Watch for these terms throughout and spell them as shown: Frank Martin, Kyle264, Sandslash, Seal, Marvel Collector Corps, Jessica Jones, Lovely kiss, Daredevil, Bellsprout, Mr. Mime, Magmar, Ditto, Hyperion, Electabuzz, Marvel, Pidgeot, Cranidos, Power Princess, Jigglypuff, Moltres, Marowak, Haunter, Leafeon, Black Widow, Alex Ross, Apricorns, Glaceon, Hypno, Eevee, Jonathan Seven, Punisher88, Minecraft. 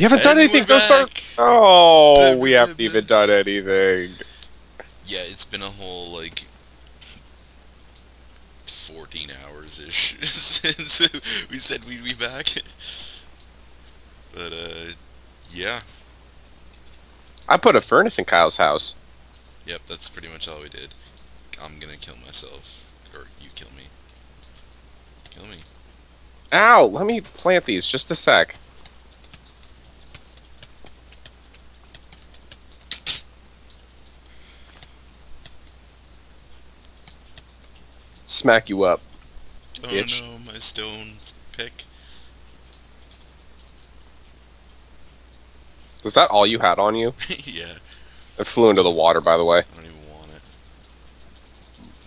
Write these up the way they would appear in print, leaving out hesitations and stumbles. We haven't done anything. Go start. Oh, we haven't even done anything. Yeah, it's been a whole like 14 hours ish since we said we'd be back. But yeah. I put a furnace in Kyle's house. Yep, that's pretty much all we did. I'm gonna kill myself, or you kill me. Kill me. Ow! Let me plant these just a sec. Smack you up. Oh bitch. No, my stone pick. Was that all you had on you? Yeah. It flew into the water, by the way. I don't even want it.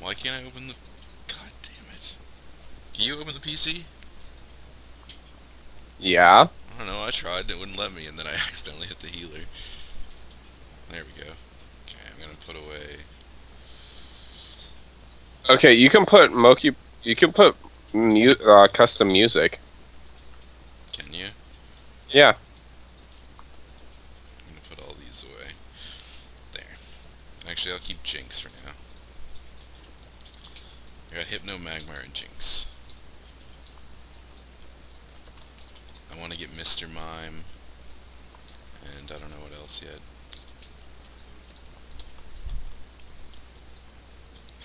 Why can't I open the... God damn it. Can you open the PC? Yeah. I don't know, I tried and it wouldn't let me, and then I accidentally hit the healer. There we go. Okay, I'm gonna put away... Okay, you can put Moki... You can put custom music. Can you? Yeah. Actually, I'll keep Jynx for now. I got Hypno, Magmar, and Jynx. I want to get Mr. Mime, and I don't know what else yet.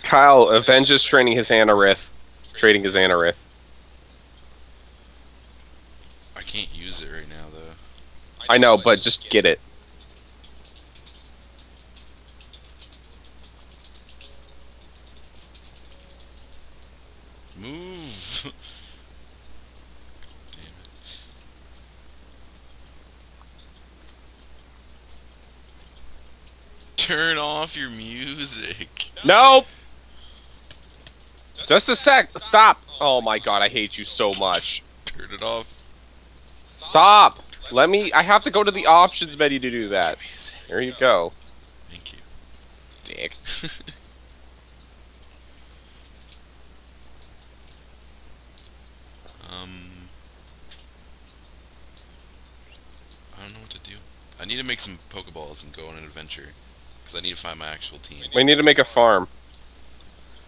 Kyle avenges training his Anorith. Trading his Anorith. I can't use it right now, though. I know, but just get it. Move! Damn it. Turn off your music. Nope! Just a sec! Stop! Oh my god, I hate you so much. Turn it off. Stop! Let me... I have to go to the options menu to do that. There you go. Thank you. Dick. I don't know what to do. I need to make some Pokeballs and go on an adventure, because I need to find my actual team. We need to make a farm.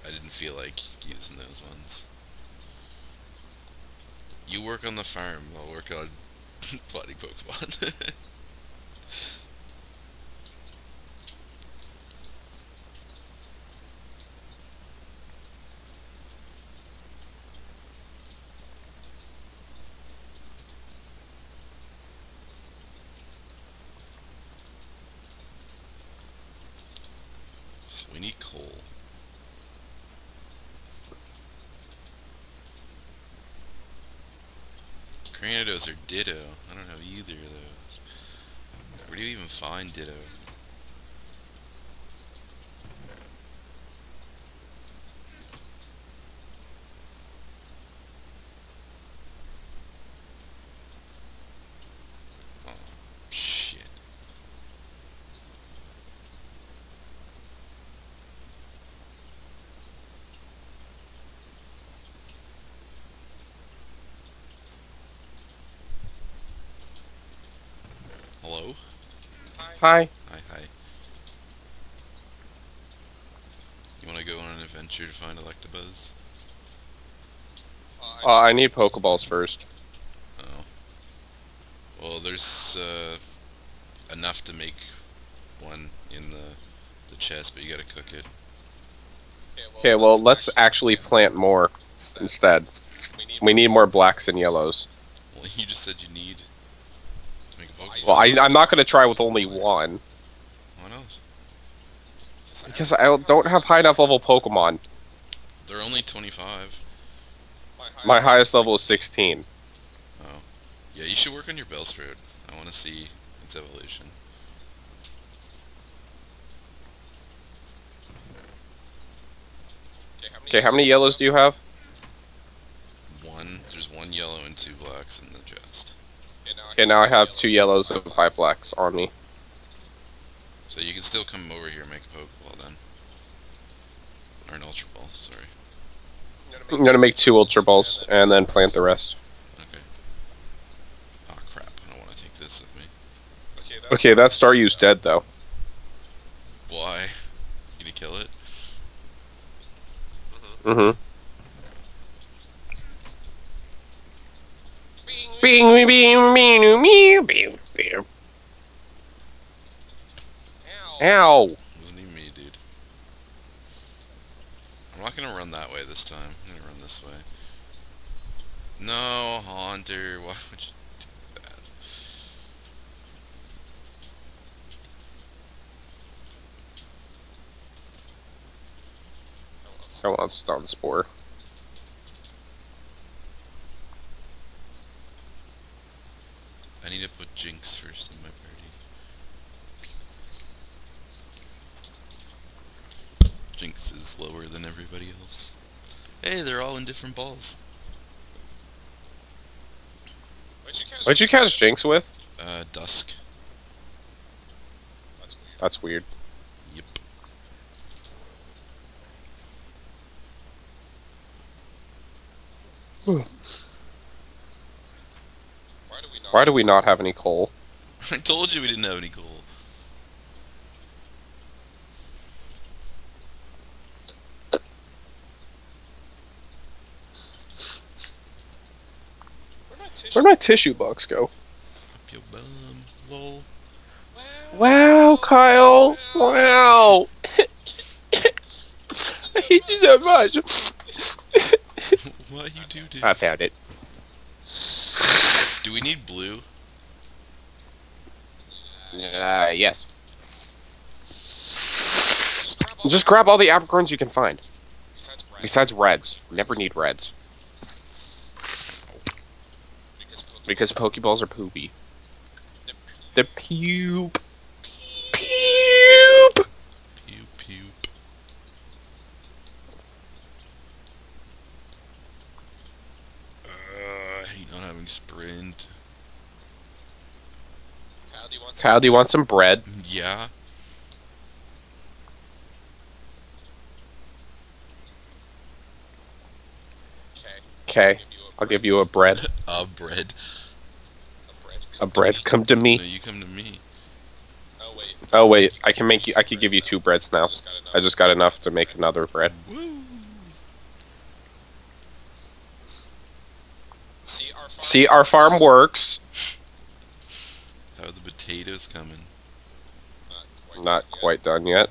I didn't feel like using those ones. You work on the farm, I'll work on fighting Pokemon. Cranidos are Ditto. I don't have either of those. Where do you even find Ditto? Oh, shit. Hi. Hi. You want to go on an adventure to find Electabuzz? I need Pokeballs first. Oh. Well, there's enough to make one in the chest, but you gotta cook it. Okay, well, let's actually plant more instead. We need more blacks and yellows. Well, you just said you need... Well, I'm not going to try with only one. Why not? Because I don't have high enough level Pokemon. They're only 25. My highest level is 16. Oh. Yeah, you should work on your Bellsprout. I want to see its evolution. Okay, how many yellows do you have? One. There's one yellow and two blacks in the chest. Okay, now I have two yellows and five blacks on me. So you can still come over here and make a Pokeball then. Or an Ultra Ball, sorry. I'm gonna make two Ultra Balls and then plant the rest. Okay. Oh crap, I don't want to take this of me. Okay, that Staryu's dead, though. Why? You need to kill it? Mm-hmm. Bing, bing, bing, bing, bing, bing. Ow! Wasn't even me, dude. I'm not gonna run that way this time. I'm gonna run this way. No, Haunter, why would you do that? I want Stun spore. I need to put Jynx first in my party. Jynx is lower than everybody else. Hey, they're all in different balls. What'd you catch Jynx with? Dusk. That's weird. That's weird. Yep. Why do we not have any coal? I told you we didn't have any coal. Where'd my tissue box go? Up your bum, lol. Wow, Kyle! Wow! I hate you so much! What you do, dude? I found it. Do we need blue? Yes. Just grab all the apricorns you can find. Besides reds. Never need reds. Because Pokeballs are poopy. The poop. Poop. Poop. I hate not having sprint. Kyle, do you want some bread? Yeah. Okay. I'll give you a bread. A bread. A bread, come to me. No, you come to me. Oh wait, I could give you two breads now. I just got enough to make another bread. Woo. See, our farm works. How are the potatoes coming? Not quite done yet.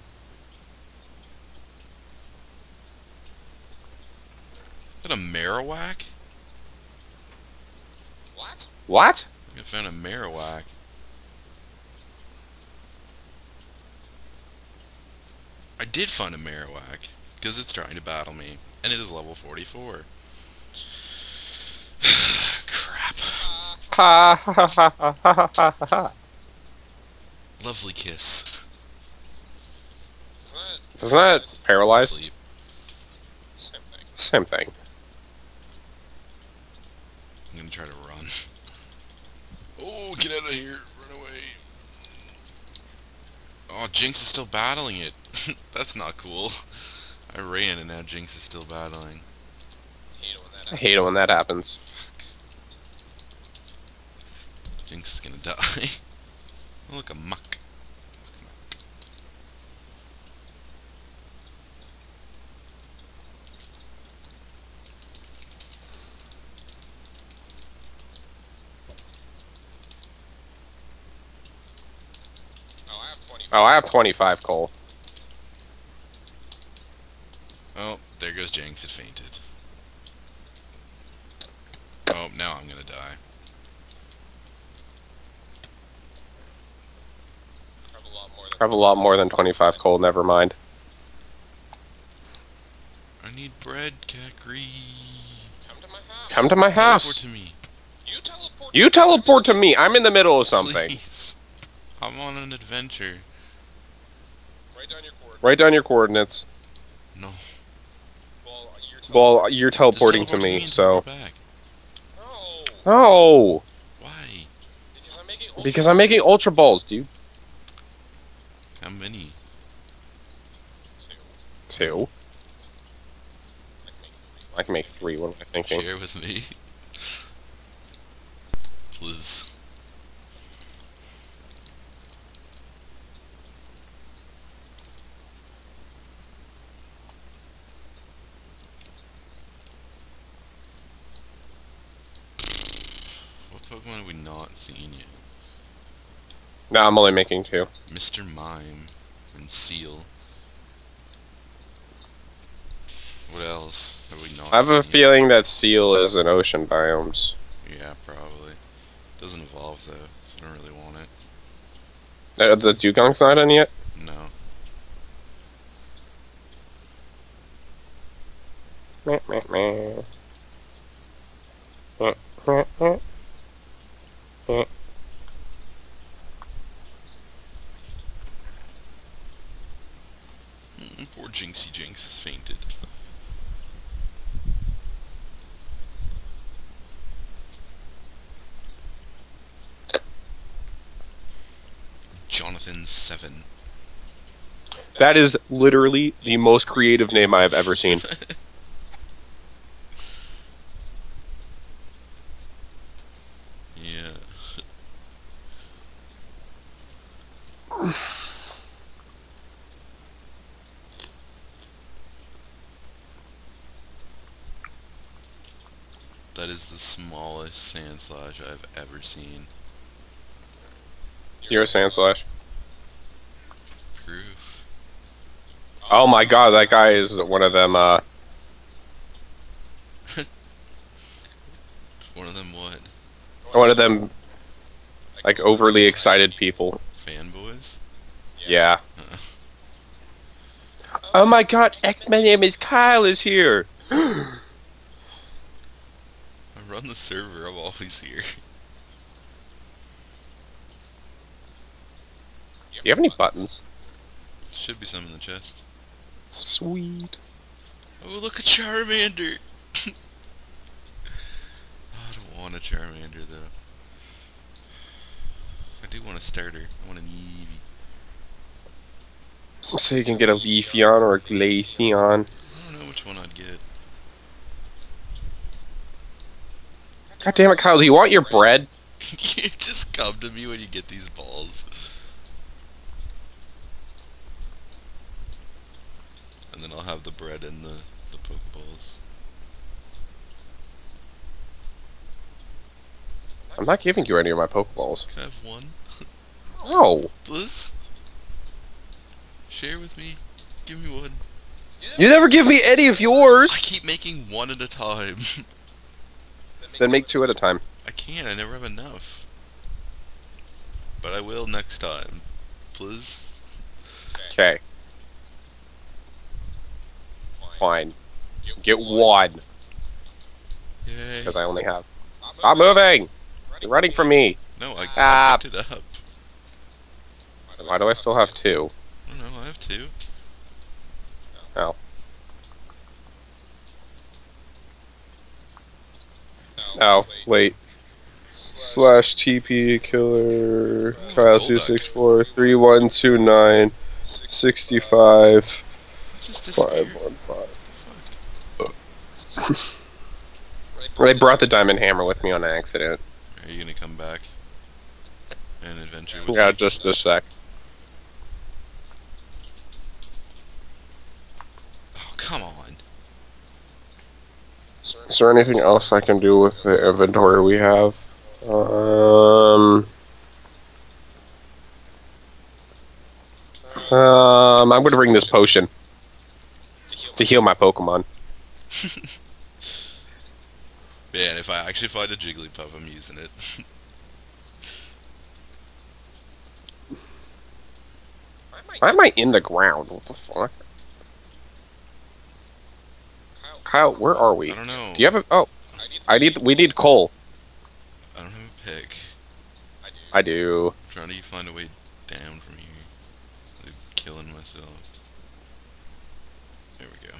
Is that a Marowak? What? I found a Marowak. I did find a Marowak, because it's trying to battle me, and it is level 44. Crap. Lovely kiss. Doesn't that paralyze? Sleep. Same thing. I'm gonna try to run. Oh, get out of here. Run away. Oh, Jynx is still battling it. That's not cool. I ran and now Jynx is still battling. I hate it when that happens. Jynx is gonna die. Oh, look, a muck. Oh, I have 25 coal. Oh, there goes Jynx. It fainted. Oh, now I'm gonna die. I have a lot more than 25 coal. Never mind. I need bread, Kakri. Come to my house. Teleport to me. You teleport to me. I'm in the middle of something. Please. I'm on an adventure. Write down your coordinates. No. Well, you're teleporting to me, so... No! Why? Because I'm making Ultra Balls, dude. How many? Two. I can make three, what am I thinking? Share with me. Please. Pokemon have we not seen yet? No, I'm only making two. Mr. Mime and Seal. What else have we not? I have a feeling that Seal is in ocean biomes. Yeah, probably. Doesn't evolve though, so I don't really want it. The Dugong's not in yet? No. Meh, meh, meh. Meh, meh, meh. Meh. Poor Jinxie Jinx has fainted. Jonathan Seven. That is literally the most creative name I have ever seen. Yeah. That is the smallest Sandslash I've ever seen. You're a Sandslash. Proof. Oh my god, that guy is one of them, One of them what? One of them, like, overly excited people. Fanboys? Yeah. Oh my god, X-Men name is Kyle is here! I run the server, I'm always here. Do you have any buttons? Should be some in the chest. Sweet. Oh, look, a Charmander! I don't want a Charmander, though. I do want a starter. I want an Eevee. So you can get a Leafeon or a Glaceon. I don't know which one I'd get. God damn it, Kyle, do you want your bread? You just come to me when you get these balls. And then I'll have the bread and the Pokeballs. I'm not giving you any of my Pokeballs. Can I have one? Oh! Please? Share with me. Give me one. You never give me any of yours! I keep making one at a time. Then make two at a time. I can't, I never have enough. But I will next time. Please? Okay. Fine. Get one. Because I only have... Stop moving! You're running from me! No, I picked it up. Why do I still have two? I don't know, I have two. Oh. Oh, wait. Slash TP killer... Kyle264 3129 65 515. I brought the diamond hammer with me on accident. Are you gonna come back and adventure with me? Yeah, just a sec. Oh, come on. Is there anything else I can do with the inventory we have? I'm gonna bring this potion. To heal my Pokemon. Man, if I actually find a Jigglypuff, I'm using it. Why am I in the ground? What the fuck? Kyle, where are we? I don't know. Do you have a... Oh. We need coal. I don't have a pick. I do. I'm trying to find a way down from here. I'm killing myself. There we go.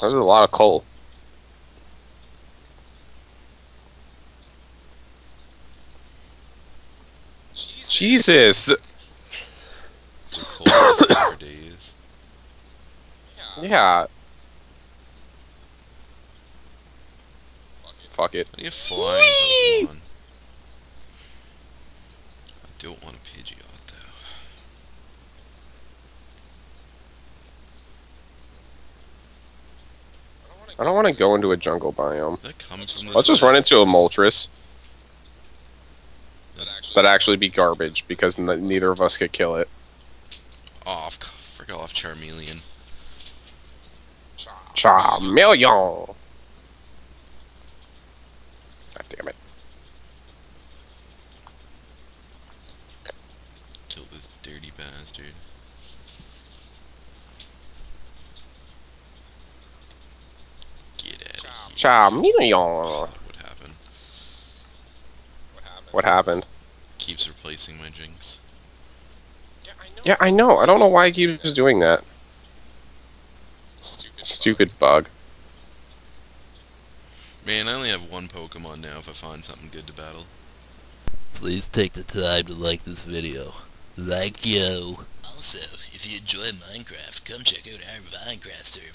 There's a lot of coal. Jesus! Coal days. Yeah. Fuck it. What are you flying? I don't want a Pidgeot. I don't want to go into a jungle biome. Let's just run into a Moltres. That actually be garbage, because neither of us could kill it. Oh, frick off, Charmeleon. Charmeleon! God damn it. Kill this dirty bastard. Get out of here. Charmeleon! Oh, what happened? What happened? Keeps replacing my Jynx. Yeah, I know. I don't know why it keeps doing that. Stupid bug. Man, I only have one Pokemon now if I find something good to battle. Please take the time to like this video. Also, if you enjoy Minecraft, come check out our Minecraft server.